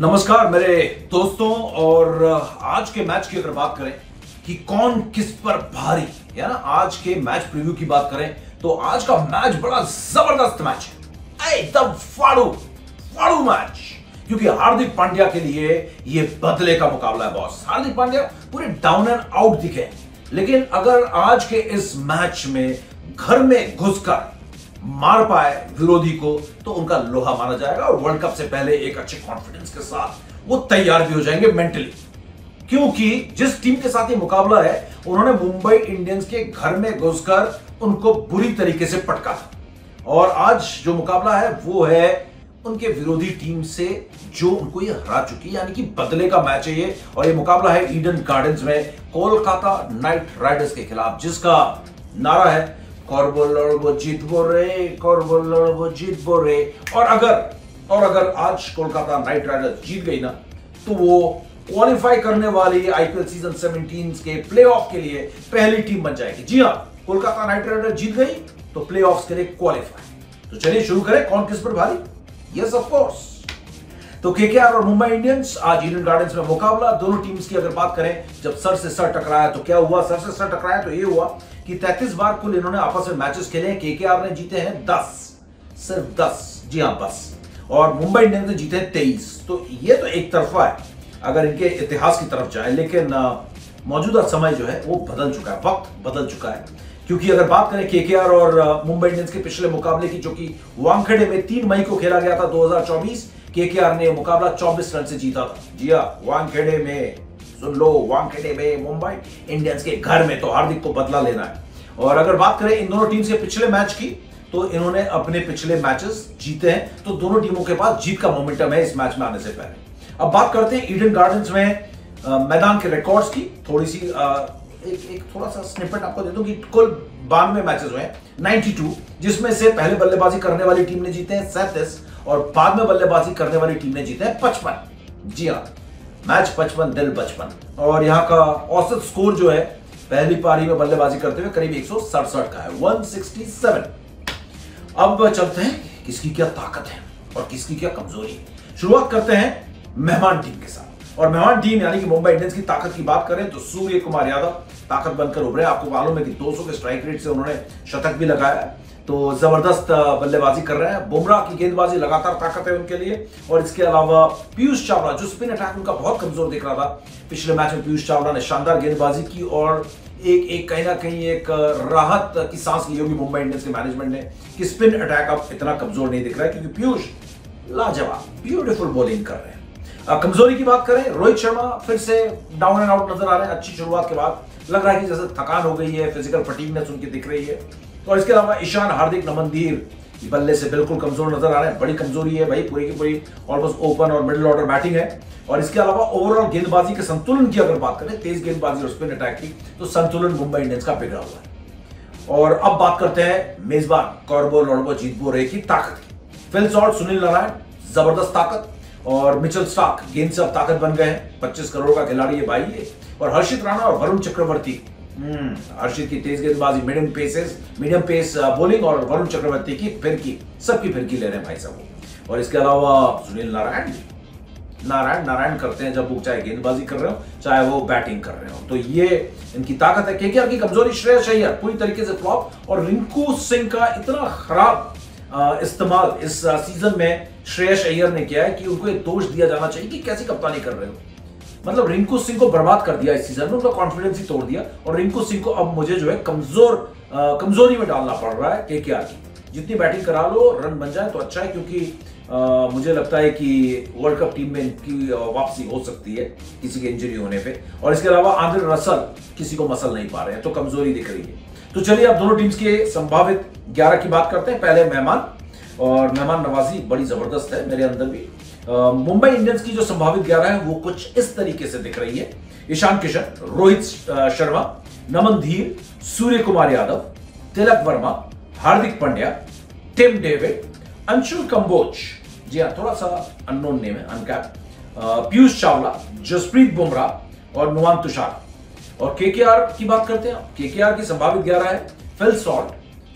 नमस्कार मेरे दोस्तों। और आज के मैच की अगर बात करें कि कौन किस पर भारी, या ना आज के मैच प्रीव्यू की बात करें तो आज का मैच बड़ा जबरदस्त मैच है, एकदम फाड़ू मैच, क्योंकि हार्दिक पांड्या के लिए यह बदले का मुकाबला है बॉस। हार्दिक पांड्या पूरे डाउन एंड आउट दिखे, लेकिन अगर आज के इस मैच में घर में घुसकर मार पाए विरोधी को तो उनका लोहा माना जाएगा और वर्ल्ड कप से पहले एक अच्छे कॉन्फिडेंस के साथ वो तैयार भी हो जाएंगे मेंटली, क्योंकि जिस टीम के साथ ये मुकाबला है उन्होंने मुंबई इंडियंस के घर में घुसकर उनको बुरी तरीके से पटका था। और आज जो मुकाबला है वो है उनके विरोधी टीम से जो उनको ये हरा चुकी है, यानी कि बदले का मैच है ये। और ये मुकाबला है ईडन गार्डन्स में कोलकाता नाइट राइडर्स के खिलाफ, जिसका नारा है कौर बोल लड़ वो जीत बो रे। और अगर आज कोलकाता नाइट राइडर्स जीत गई ना तो वो क्वालिफाई करने वाली आईपीएल सीजन 17 के प्लेऑफ के लिए पहली टीम बन जाएगी। जी हाँ, कोलकाता नाइट राइडर्स जीत गई तो प्लेऑफ्स के लिए क्वालिफाई। तो चलिए शुरू करें, कौन किस पर भारी। Yes of course. तो केकेआर और मुंबई इंडियंस आज ईडन गार्डन्स में मुकाबला। दोनों टीम्स की अगर बात करें, जब सर से सर टकराया तो क्या हुआ, सर से सर टकराया तो ये हुआ कि 33 बार कुल इन्होंने आपस में मैचेस खेले। केकेआर ने जीते हैं 10, सिर्फ 10, जी हां बस, और मुंबई इंडियंस ने जीते हैं 23। तो ये तो एक तरफा है अगर इनके इतिहास की तरफ जाए, लेकिन मौजूदा समय जो है वो बदल चुका है, वक्त बदल चुका है। क्योंकि अगर बात करें केकेआर और मुंबई इंडियंस के पिछले मुकाबले की, जो कि वानखेड़े में 3 मई को खेला गया था 2024, केकेआर ने मुकाबला 24 रन से जीता था। जी हां, वानखेड़े में, सुन लो, वानखेड़े में मुंबई इंडियंस के घर में। तो हार्दिक को बदला लेना है। और अगर बात करें इन दोनों टीम्स के पिछले मैच की, तो इन्होंने अपने पिछले मैचेस जीते हैं, तो दोनों टीमों के पास जीत का मोमेंटम है इस मैच में आने से पहले। अब बात करते हैं ईडन गार्डन्स में मैदान के रिकॉर्ड्स की। थोड़ी सी एक थोड़ा सा स्निपेट आपको दे दूं कि कुल 92 मैचेस हुए हैं, 92, जिसमें से पहले बल्लेबाजी करने वाली टीम ने जीते हैं 37 और बाद में बल्लेबाजी करने वाली टीम ने जीते हैं 55। जी हाँ, मैच 55, दिल 55। और यहाँ का औसत स्कोर जो है पहली पारी में बल्लेबाजी करते हुए करीब 167 का है, 167। अब चलते हैं किसकी क्या ताकत है और किसकी क्या कमजोरी है। शुरुआत करते हैं मेहमान टीम के साथ। और मेहमान टीम यानी कि मुंबई इंडियंस की ताकत की बात करें तो सूर्य कुमार यादव ताकत बनकर उभरे। आपको मालूम है कि 200 के स्ट्राइक रेट से उन्होंने शतक भी लगाया है, तो जबरदस्त बल्लेबाजी कर रहे हैं। बुमराह की गेंदबाजी लगातार ताकत है उनके लिए। और इसके अलावा पीयूष चावला, जो स्पिन अटैक उनका बहुत कमजोर दिख रहा था पिछले मैच में, पीयूष चावला ने शानदार गेंदबाजी की और एक कहीं ना कहीं एक राहत की सांस ली होगी मुंबई इंडियंस के मैनेजमेंट ने कि स्पिन अटैक अब इतना कमजोर नहीं दिख रहा है, क्योंकि पीयूष लाजवाब ब्यूटीफुल बॉलिंग कर रहे हैं। कमजोरी की बात करें, रोहित शर्मा फिर से डाउन एंड आउट नजर आ रहे हैं। अच्छी शुरुआत के बाद लग रहा है कि जैसे थकान हो गई है, फिजिकल फटीगनेस उनकी दिख रही है। और इसके अलावा ईशान, हार्दिक, नमन धीर बल्ले से बिल्कुल कमजोर नजर आ रहे हैं। बड़ी कमजोरी है भाई, पूरी की पूरी ऑलमोस्ट ओपन और मिडिल ऑर्डर बैटिंग है। और इसके अलावा ओवरऑल गेंदबाजी के संतुलन की अगर बात करें, तेज गेंदबाजी और स्पिन अटैक की, तो संतुलन मुंबई इंडियंस का बिगड़ा हुआ है। और अब बात करते हैं मेजबान कॉर्बो लड़बो जीतबो रे की ताकत की। फिल सॉल्ट, सुनील नारायण जबरदस्त ताकत, और मिचेल स्टार्क गेंद से अब ताकत बन गए हैं। 25 करोड़ का खिलाड़ी है भाई ये। और हर्षित राणा और वरुण चक्रवर्ती, हर्षित की तेज गेंदबाजी, मीडियम पेस बॉलिंग, और वरुण चक्रवर्ती की फिरकी, सबकी फिरकी ले रहे हैं भाई साहब। और इसके अलावा सुनील नारायण करते हैं जब वो चाहे गेंदबाजी कर रहे हो चाहे वो बैटिंग कर रहे हो, तो ये इनकी ताकत है। केकेआर की कमजोरी, श्रेयस अय्यर पूरी तरीके से फ्लॉप, और रिंकू सिंह का इतना खराब इस्तेमाल इस सीजन में श्रेयस अय्यर ने किया है कि उनको ये दोष दिया जाना चाहिए कि कैसी कप्तानी कर रहे हो। मतलब रिंकू सिंह को बर्बाद कर दिया इस सीजन में, उनका कॉन्फिडेंस ही तोड़ दिया। और रिंकू सिंह को अब मुझे जो है कमजोरी में डालना पड़ रहा है। केकेआर की जितनी बैटिंग करा लो, रन बन जाए तो अच्छा है, क्योंकि मुझे लगता है कि वर्ल्ड कप टीम में इनकी वापसी हो सकती है किसी के इंजरी होने पे। और इसके अलावा आंद्रे रसल किसी को मसल नहीं पा रहे हैं, तो कमजोरी दिख रही है। तो चलिए अब दोनों टीम्स के संभावित 11 की बात करते हैं। पहले मेहमान, और मेहमान नवाजी बड़ी जबरदस्त है मेरे अंदर भी। मुंबई इंडियंस की जो संभावित 11 है वो कुछ इस तरीके से दिख रही है। ईशान किशन, रोहित शर्मा, नमन धीर, सूर्य कुमार यादव, तिलक वर्मा, हार्दिक पांड्या, टिम डेविड, अंशुल कंबोज, जी हाँ थोड़ा सा अननोन नेम है, अनकैप, पीयूष चावला, जसप्रीत बुमराह और नुवान तुषार। और केकेआर की बात करते हैं। केकेआर की संभावित 11 है Phil Salt,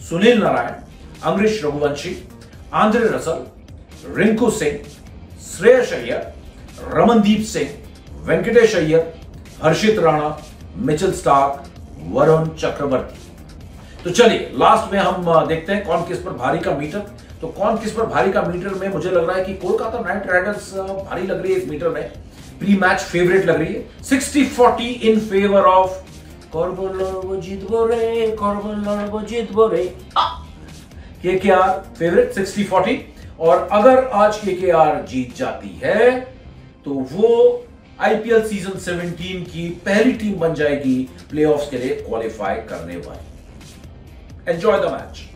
Sunil Narayan, Angkrish Raghuvanshi, Andre Russell, Rinku Singh, Shreyas Iyer, Ramandeep Singh, Venkatesh Iyer, Harshit Rana, Mitchell Starc, Varun Chakravarthy. तो चलिए लास्ट में हम देखते हैं कौन किस पर भारी का मीटर। तो कौन किस पर भारी का मीटर में मुझे लग रहा है कि कोलकाता नाइट राइडर्स भारी लग रही है इस मीटर में, प्री मैच फेवरेट लग रही है। 60-40 in favour of KKR favourite 60-40। और अगर आज केकेआर जीत जाती है तो वो आईपीएल सीजन 17 की पहली टीम बन जाएगी प्लेऑफ्स के लिए क्वालिफाई करने वाली। Enjoy the match.